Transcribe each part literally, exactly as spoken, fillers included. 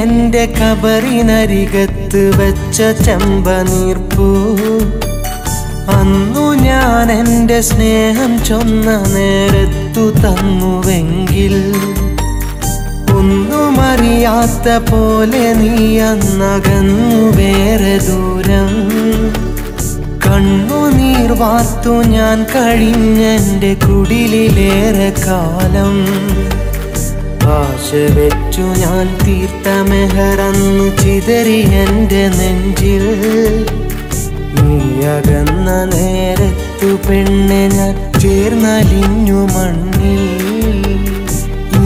എൻ്റെ കബറിനരികത്ത് വെച്ച ചെമ്പനീർപ്പൂ അന്നു ഞാൻ എൻ്റെ സ്നേഹം ചൊന്ന നേരത്തു തന്നുവെങ്കിൽ ഒന്നുമറിയാത്ത പോലെ നീ അന്നകന്നു വേറെ ദൂരം. കണ്ണുനീർ വാർത്തു ഞാൻ കഴിഞ്ഞെൻ്റെ കുടിലിലേറെ കാലം. ആശ വെച്ചു ഞാൻ തീർത്ത മെഹറന്നു ചിതറി എൻ്റെ നെഞ്ചിൽ. നീയകന്ന നേരത്തു പെണ്ണെ ഞാൻ ചേർന്നലിഞ്ഞു മണ്ണിൽ.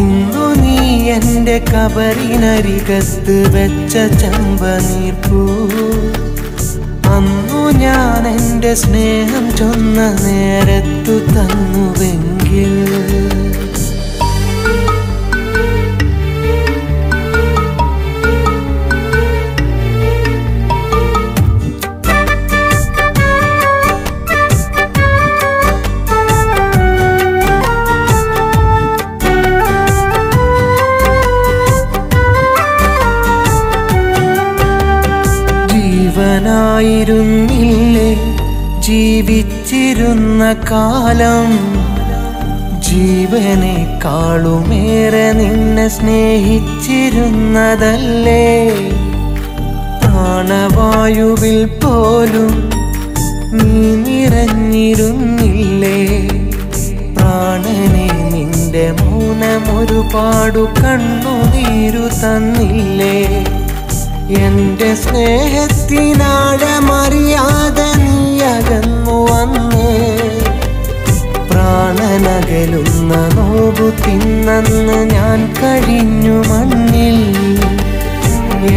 ഇന്നു നീ എൻ്റെ കബറിനരികത്ത് വെച്ച ചമ്പനീർപ്പൂ അന്നു ഞാൻ എൻ്റെ സ്നേഹം ചൊന്ന നേരത്തു തന്നുവെങ്കിൽ ായിരുന്നില്ലേ ജീവിച്ചിരുന്ന കാലം. ജീവനേക്കാളുമേറെ നിന്നെ സ്നേഹിച്ചിരുന്നതല്ലേ. പ്രാണവായുവിൽ പോലും നീ നിറഞ്ഞിരുന്നില്ലേ. പ്രാണനെ നിന്റെ മൗനം ഒരുപാടു കണ്ണുനീരു തന്നില്ലേ. എന്റെ സ്നേഹത്തിനാഴമറിയാതെ നീയകന്നു വന്നേ. പ്രാണനകലുന്ന നോവു തിന്നന്ന് ഞാൻ കഴിഞ്ഞു മണ്ണിൽ.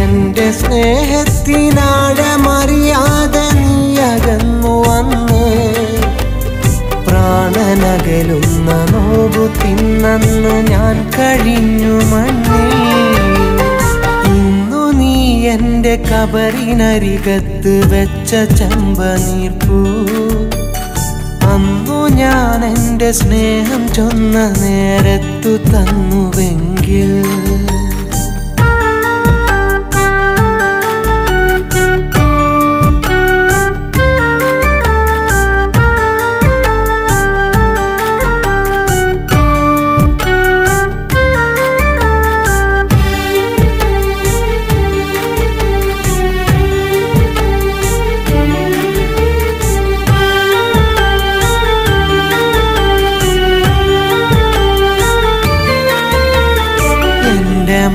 എന്റെ സ്നേഹത്തിനാഴമറിയാതെ നീയകന്നു വന്നേ. പ്രാണനകലുന്ന നോവു തിന്നന്ന് ഞാൻ കഴിഞ്ഞു മണ്ണിൽ. എൻ്റെ കബറിനരികത്ത് വെച്ച ചമ്പനീർപ്പൂ അന്നു ഞാൻ എൻ്റെ സ്നേഹം ചൊന്ന നേരത്തു തന്നുവെങ്കിൽ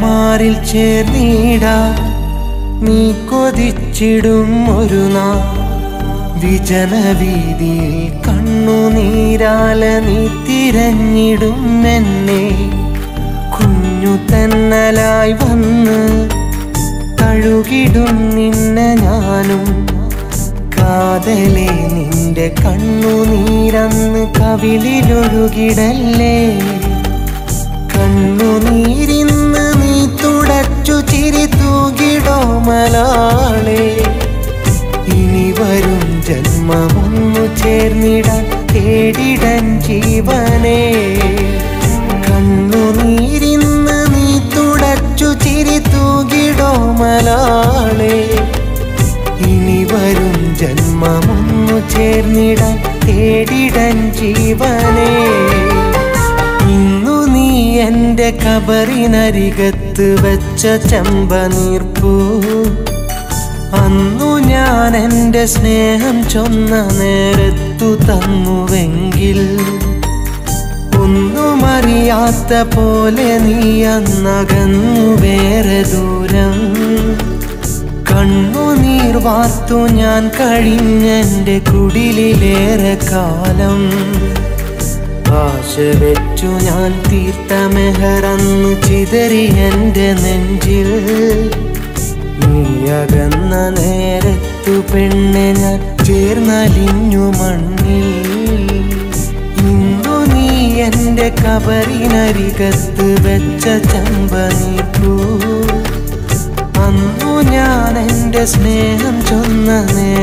മാറിൽ ചേർന്നീടാ നീ കൊതിച്ചിടും ഒരു നാൾ. വിജനവീതിയിൽ കണ്ണുനീരാല നീ തിരഞ്ഞിടും എന്നെ. കുഞ്ഞു തന്നലായി വന്ന് തഴുകിടും നിന്നെ ഞാനും. കാതലെ നിന്റെ കണ്ണുനീരന്ന് കവിളിലൊഴുകിടല്ലേ. കണ്ണുനീരിന്ന് നീ തുടച്ചു ചിരി തൂകിടോ മലാളെ. ഇനി വരും ജന്മമൊന്നു ചേർന്നിടാൻ തേടിടൻ ജീവനെ. കണ്ണുനീരിന്ന് നീ തുടച്ചു ചിരി തൂകിടോ മലാളെ. ഇനി വരും ജന്മമൊന്നു ചേർന്നിടാൻ തേടിടൻ ജീവനെ. എൻ്റെ കബറിനരികത്ത് വെച്ച ചെമ്പനീർപ്പൂ അന്നു ഞാൻ എൻ്റെ സ്നേഹം ചൊന്ന നേരത്തു തന്നുവെങ്കിൽ ഒന്നുമറിയാത്ത പോലെ നീ അന്നകന്നു വേറെ ദൂരം. കണ്ണുനീർ വാർത്തു ഞാൻ കഴിഞ്ഞെൻ്റെ കുടിലിലേറെ കാലം. ആശ വെച്ചു ഞാൻ തീർത്ത മെഹറന്നു ചിതറി എൻ്റെ നെഞ്ചിൽ. നീയകന്ന നേരത്തു പെണ്ണെ ഞാൻ ചേർന്നലിഞ്ഞു മണ്ണിൽ. ഇന്നു നീ എൻ്റെ കബറിനരികത്ത് വെച്ച ചമ്പനീർപ്പൂ അന്നു ഞാൻ എൻ്റെ സ്നേഹം ചൊന്ന നേരം